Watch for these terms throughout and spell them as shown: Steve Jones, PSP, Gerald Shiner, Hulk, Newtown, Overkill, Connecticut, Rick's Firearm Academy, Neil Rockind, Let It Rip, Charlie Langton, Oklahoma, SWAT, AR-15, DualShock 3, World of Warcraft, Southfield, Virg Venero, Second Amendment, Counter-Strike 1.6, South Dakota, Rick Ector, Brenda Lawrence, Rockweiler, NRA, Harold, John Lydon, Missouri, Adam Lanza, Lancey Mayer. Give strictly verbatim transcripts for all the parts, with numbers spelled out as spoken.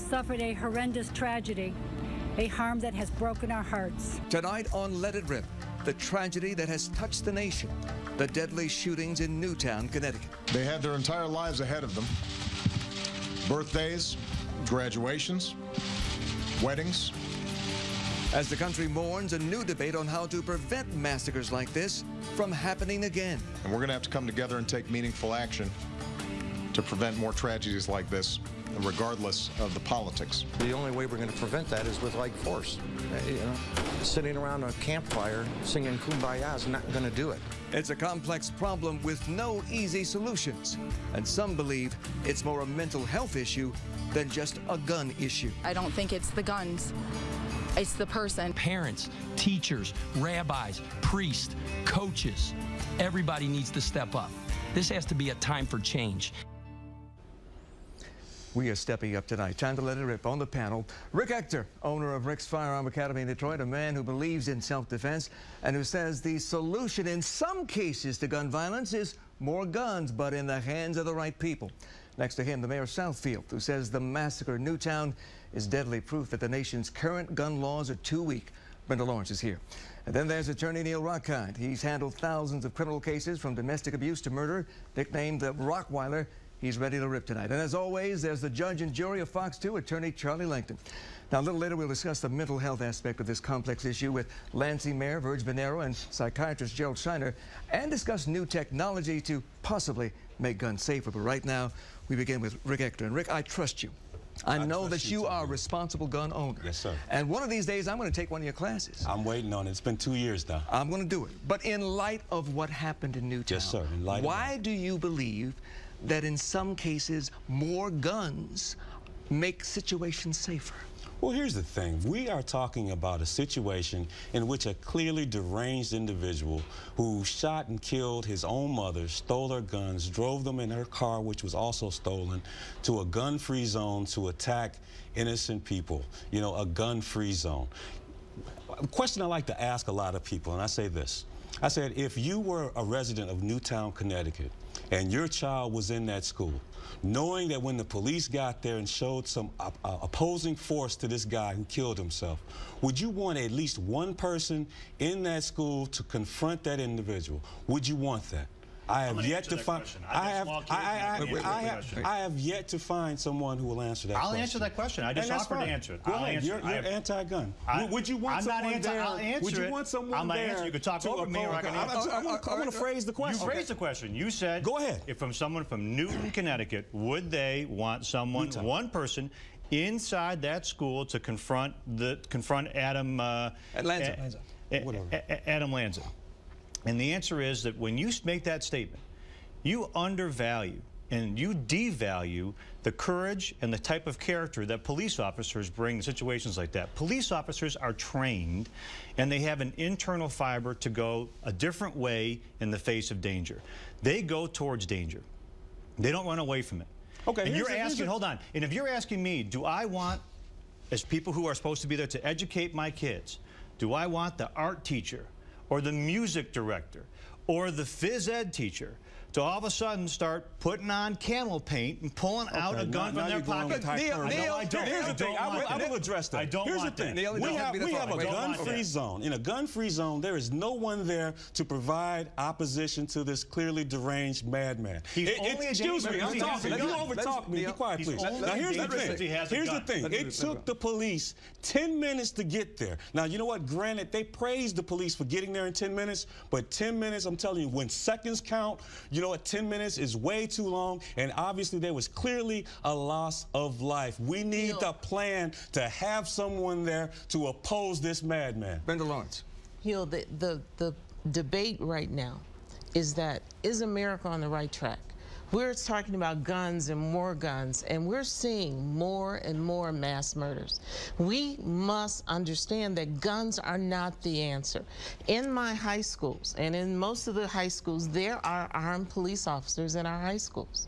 has suffered a horrendous tragedy, a harm that has broken our hearts. Tonight on Let It Rip, the tragedy that has touched the nation, the deadly shootings in Newtown, Connecticut. They had their entire lives ahead of them. Birthdays, graduations, weddings. As the country mourns, a new debate on how to prevent massacres like this from happening again. And we're gonna have to come together and take meaningful action to prevent more tragedies like this, regardless of the politics. The only way we're going to prevent that is with like force. You know, sitting around a campfire singing Kumbaya is not going to do it. It's a complex problem with no easy solutions, and some believe it's more a mental health issue than just a gun issue. I don't think it's the guns. It's the person. Parents, teachers, rabbis, priests, coaches, everybody needs to step up. This has to be a time for change. We are stepping up tonight. Time to let it rip. On the panel, Rick Ector, owner of Rick's Firearm Academy in Detroit, a man who believes in self-defense and who says the solution in some cases to gun violence is more guns, but in the hands of the right people. Next to him, the mayor of Southfield, who says the massacre in Newtown is deadly proof that the nation's current gun laws are too weak. Brenda Lawrence is here. And then there's attorney Neil Rockind. He's handled thousands of criminal cases from domestic abuse to murder, nicknamed the Rockweiler. He's ready to rip tonight. And as always, there's the judge and jury of Fox two, attorney Charlie Langton. Now, a little later, we'll discuss the mental health aspect of this complex issue with Lancey Mayer, Virg Venero, and psychiatrist Gerald Shiner, and discuss new technology to possibly make guns safer. But right now, we begin with Rick Ector. And Rick, I trust you. I, I know that you, you are a responsible gun owner. Yes, sir. And one of these days, I'm going to take one of your classes. I'm waiting on it. It's been two years now. I'm going to do it. But in light of what happened in Newtown, yes, sir. In light why of do you believe that in some cases, more guns make situations safer? Well, here's the thing. We are talking about a situation in which a clearly deranged individual who shot and killed his own mother, stole her guns, drove them in her car, which was also stolen, to a gun-free zone to attack innocent people. You know, a gun-free zone. A question I like to ask a lot of people, and I say this. I said, if you were a resident of Newtown, Connecticut, and your child was in that school, knowing that when the police got there and showed some uh, uh, opposing force to this guy who killed himself, would you want at least one person in that school to confront that individual? Would you want that? I have yet to find. I have. I have yet to find someone who will answer that. I'll question. answer that question. I just offered to answer it. Go I'll ahead. Answer. You're, you're I anti-gun. I, would you want I'm someone not anti there? I'll answer would you it. want someone I'm not there? Answer. You could talk over me, or I can answer. I want to phrase the question. You okay. phrased the question. You said. Go ahead. If from someone from Newton, Connecticut, would they want someone, Newtown. one person, inside that school to confront the confront Adam uh, Lanza? Adam Lanza. And the answer is that when you make that statement, you undervalue and you devalue the courage and the type of character that police officers bring to situations like that. Police officers are trained, and they have an internal fiber to go a different way in the face of danger. They go towards danger. They don't run away from it. Okay. And you're asking, hold on, and if you're asking me, do I want, as people who are supposed to be there to educate my kids, do I want the art teacher or the music director, or the phys ed teacher to all of a sudden start putting on camel paint and pulling okay, out a gun now, from now their pocket? Neil, Neil, I don't, here's the thing. I will, I will address that. I don't here's want the thing. Neil, we have, we have a gun-free zone. In a gun-free zone, there is no one there to provide opposition to this clearly deranged madman. He's it, only it, excuse me, I'm talking. You overtalk me. Be quiet, please. Now, here's the thing. Here's the thing. It took the police ten minutes to get there. Now, you know what? Granted, they praised the police for getting there in ten minutes, but ten minutes, I'm telling you, when seconds count, you You know what, ten minutes is way too long, and obviously there was clearly a loss of life. We need Neil. a plan to have someone there to oppose this madman. Brenda Lawrence. You know, the, the, the debate right now is that, is America on the right track? We're talking about guns and more guns, and we're seeing more and more mass murders. We must understand that guns are not the answer. In my high schools, and in most of the high schools, there are armed police officers in our high schools.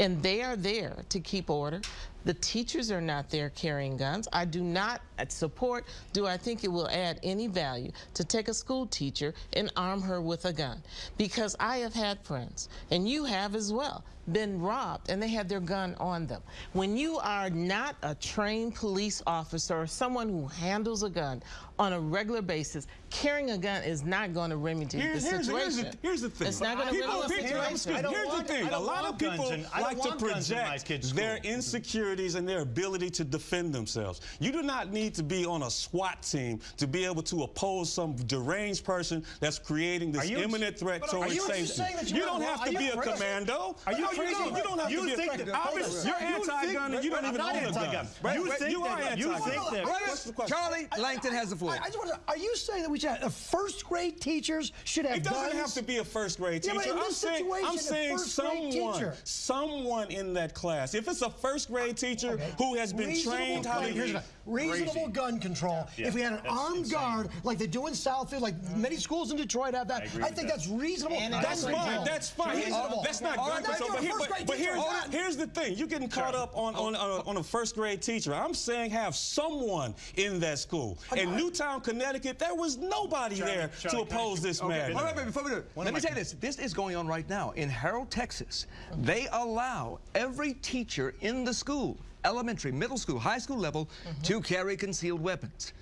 And they are there to keep order. The teachers are not there carrying guns. I do not support, do I think it will add any value to take a school teacher and arm her with a gun? Because I have had friends, and you have as well, been robbed and they had their gun on them. When you are not a trained police officer or someone who handles a gun on a regular basis, carrying a gun is not going to remedy here, the here's, situation. Here's the, here's the thing. It's not going to remedy the situation. Here's, here's want, the thing. A lot of people like to project in their insecurities and their ability to defend themselves. You do not need to be on a SWAT team to be able to oppose some deranged person that's creating this imminent threat towards safety. You, you don't have to be a commando. Are you crazy? You don't have to be a commando. You're anti-gun and you don't even own a gun. You are anti-gun. Charlie Langton has the floor. I just want to. Are you saying that we should have, uh, first grade teachers should have guns? It doesn't guns? have to be a first grade teacher. Yeah, but in this I'm saying, I'm saying someone, someone in that class. If it's a first grade teacher okay. who has been reasonable trained how to use reasonable crazy. gun control. Yeah, if we had an armed insane. guard like they do in Southfield, like many schools in Detroit have that, I, I think that. that's reasonable. And that's fine. Reasonable. That's fine. Reasonable. That's not gun control. But, here, but, but here's, here's the thing: you're getting caught up on on uh, on a first grade teacher. I'm saying have someone in that school. In Newtown, Connecticut, there was nobody Charlie, there Charlie, to oppose I, this okay, man. All right, but before we do it, let me say this: this is going on right now in Harold, Texas. They allow every teacher in the school, elementary, middle school, high school level, mm-hmm. to carry concealed weapons.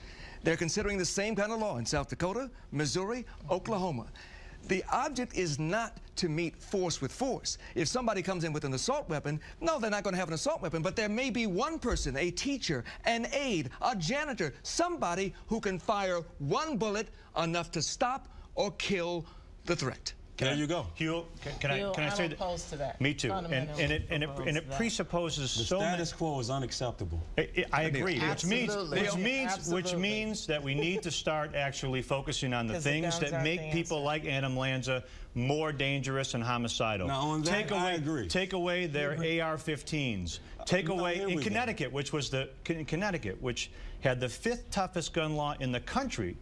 They're considering the same kind of law in South Dakota, Missouri, mm-hmm. Oklahoma. The object is not to meet force with force. If somebody comes in with an assault weapon, no, they're not going to have an assault weapon, but there may be one person, a teacher, an aide, a janitor, somebody who can fire one bullet enough to stop or kill the threat. Can there I, you go. Hugh, can, can Hugh, I can I say that? To that? Me too. And, and it and it and it presupposes the so status quo is unacceptable. It, it, I, I agree. Absolutely. Which means which means Absolutely. which means that we need to start actually focusing on the things the that make people answer. like Adam Lanza more dangerous and homicidal. Now, on that, take away, I agree. Take away their A R fifteens. Take no, away in Connecticut, go. which was the in Connecticut, which had the fifth toughest gun law in the country.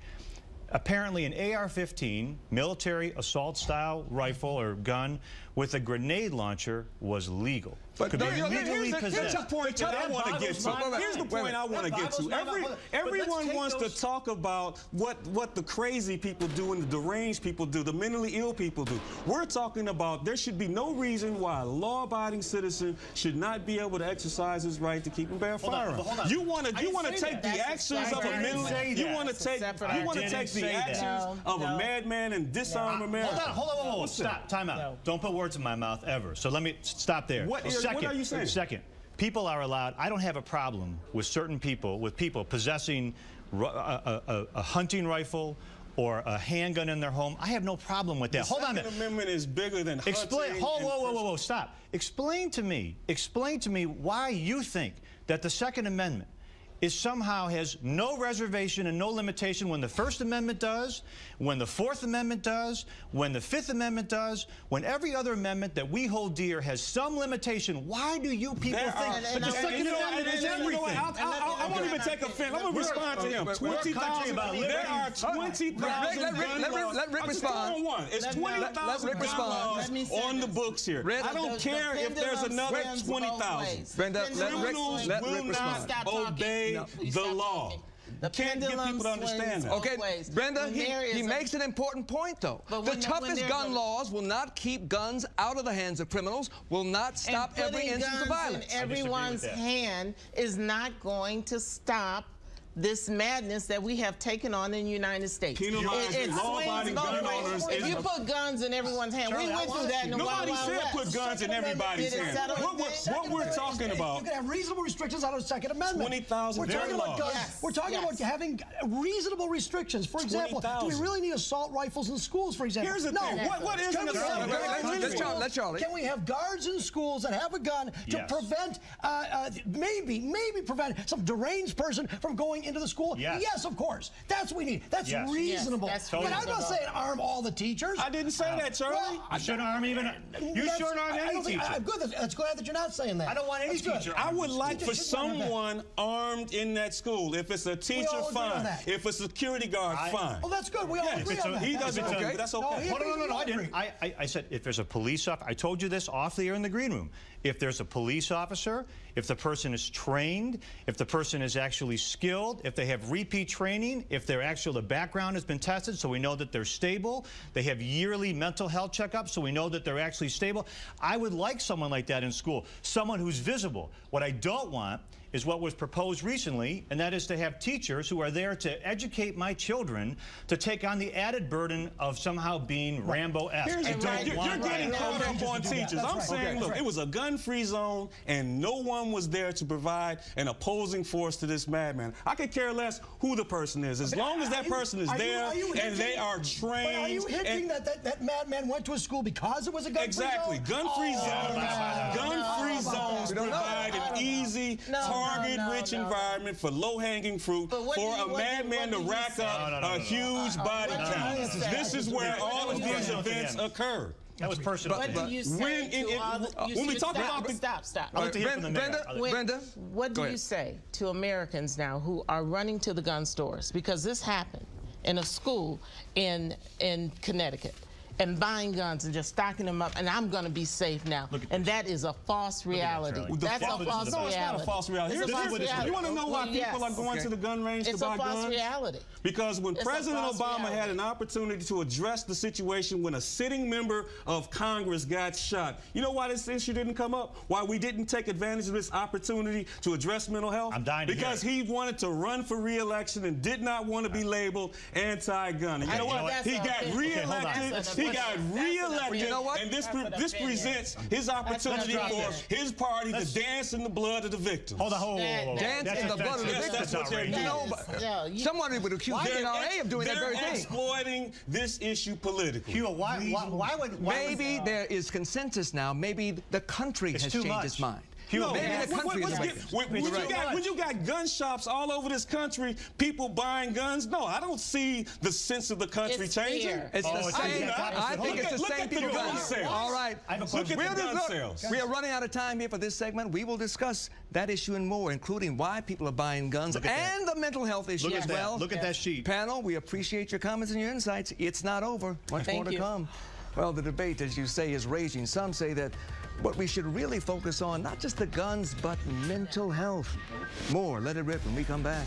Apparently an A R fifteen, military assault-style rifle or gun with a grenade launcher was legal. But could be legally here's the, possessed. Here's the point I want to get to. Here's the point I want to get to. Every, everyone wants those... to talk about what, what the crazy people do and the deranged people do, the mentally ill people do. We're talking about there should be no reason why a law-abiding citizen should not be able to exercise his right to keep and bear a firearm. You want to you want to take the actions of a mentally you want to take you want to take the actions of a madman and disarm a man. Hold on, hold on, hold on. Stop. Time out. Don't put words in my mouth ever. So let me stop there. Second, what are you saying? Second, people are allowed. I don't have a problem with certain people, with people possessing a, a, a, a hunting rifle or a handgun in their home. I have no problem with that. The Hold on a minute. The Second Amendment is bigger than hunting. Explain. Whoa, whoa, whoa, whoa, whoa, stop. Explain to me, explain to me why you think that the Second Amendment is somehow has no reservation and no limitation when the First Amendment does, when the Fourth Amendment does, when the Fifth Amendment does, when every other amendment that we hold dear has some limitation. Why do you people there think that the Second Amendment is everything? I won't even take offense. I'm going to respond to him. twenty thousand. There are twenty thousand gun laws. Let Rick respond. It's twenty thousand gun laws on the books here. I don't care if there's another twenty thousand. Criminals will not obey No, the law. Talking. The Can't get people to understand that. Okay, ways. Brenda, he, he makes an important point, though. The, the toughest gun laws will not keep guns out of the hands of criminals, will not stop every instance of violence. In everyone's hand is not going to stop this madness that we have taken on in the United States. Penalizing law-abiding gun owners. If you put guns in everyone's hand, we went through that in the Wild Wild West. Nobody said put guns in everybody's hand. What we're talking about. You can have reasonable restrictions out of the Second Amendment. twenty thousand. We're talking about guns. We're talking about having reasonable restrictions. For example, do we really need assault rifles in schools, for example? Here's the thing. What is an assault rifle? Let Charlie. Can we have guards in schools that have a gun to prevent, maybe, maybe prevent some deranged person from going into the school? Yes. yes, of course. That's what we need. That's yes. reasonable. Yes, that's but reasonable. I'm not saying arm all the teachers. I didn't say um, that, Charlie. Well, I shouldn't arm even. You shouldn't arm any teacher. I'm good. That's glad that you're not saying that. I don't want any that's teacher. I would like for someone armed in that school. If it's a teacher, fine. If a security guard, I, fine. Well, that's good. We all yeah, agree on that. He doesn't. Okay. That's okay. No, no, no, no. I didn't. I, I said if there's a police. police officer, I told you this off the air in the green room, if there's a police officer, if the person is trained, if the person is actually skilled, if they have repeat training, if their actual the background has been tested so we know that they're stable, they have yearly mental health checkups so we know that they're actually stable, I would like someone like that in school, someone who's visible. What I don't want is what was proposed recently, and that is to have teachers who are there to educate my children to take on the added burden of somehow being right. Rambo-esque. You're, you're getting caught up on teachers. I'm right. saying, okay. look, right. it was a gun-free zone, and no one was there to provide an opposing force to this madman. I could care less who the person is, as but long I, as that you, person is there you, you hinting, and they are trained. But are you hinting that, that that madman went to a school because it was a gun-free exactly. zone? Exactly. Gun-free oh, zones, gun-free zones provide an easy, target no, no, rich no. environment for low-hanging fruit for a madman to rack up no, no, no, a huge no, no, body no, no, count. No, no, no. This is where all of these events occur. That was personal. What do you say to all the, when we talk about the stop, stop. Brenda, what do you say to Americans now who are running to the gun stores because this happened in a school in in Connecticut? And buying guns and just stocking them up, and I'm going to be safe now. And this. That is a false reality. That, That's fa a false no, reality. No, it's not a false reality. It's it's a false reality. reality. You want to know why well, people yes. are going okay. to the gun range it's to buy guns? It's a false reality. Because when it's President Obama reality. had an opportunity to address the situation when a sitting member of Congress got shot, you know why this issue didn't come up? Why we didn't take advantage of this opportunity to address mental health? I'm dying to Because hear. he wanted to run for re-election and did not want to be labeled anti-gun. You know what? He got re-elected. He got re-elected, you know, and this pre this presents his opportunity for his party that's to dance in the blood of the victims. Hold on, hold on, hold on. Dance that's in the blood of the victims. That's, that's what you know, somebody would accuse the N R A of doing that very thing. They're exploiting this issue politically. Hugh, why, why, why would why maybe was, uh, there is consensus now? Maybe the country has changed much. its mind. No, man, what, what, get, when, when, you got, when you got gun shops all over this country, people buying guns, no, I don't see the sense of the country it's changing. It's oh, the same. I, I think it's the look same at, people. Gun sales. All right. I have a question. Look at the gun look, sales. We are running out of time here for this segment. We will discuss that issue and more, including why people are buying guns and that. the mental health issue as well. That. Look yeah. at that sheet. Panel, we appreciate your comments and your insights. It's not over. Much Thank more to you. come. Well, the debate, as you say, is raging. Some say that what we should really focus on, not just the guns, but mental health. More Let It Rip when we come back.